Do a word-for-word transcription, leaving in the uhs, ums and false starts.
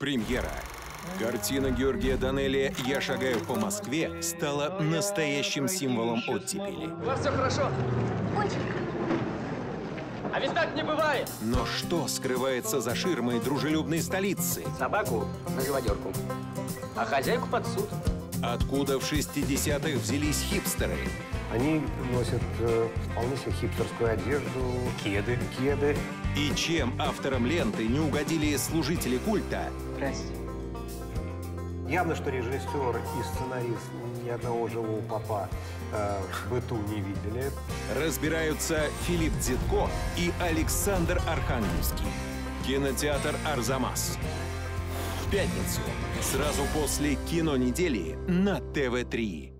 Премьера. Картина Георгия Данелия «Я шагаю по Москве» стала настоящим символом оттепели. У вас все хорошо? Очень. А ведь так не бывает. Но что скрывается за ширмой дружелюбной столицы? Собаку на живодерку, а хозяйку под суд. Откуда в шестидесятых взялись хипстеры? Они носят э, вполне себе хипстерскую одежду, кеды. кеды. И чем авторам ленты не угодили служители культа? Здрасте. Явно, что режиссер и сценарист ни одного живого попа э, в быту не видели. Разбираются Филипп Дзядко и Александр Архангельский. Кинотеатр «Арзамас». В пятницу, сразу после кинонедели на тэ вэ три.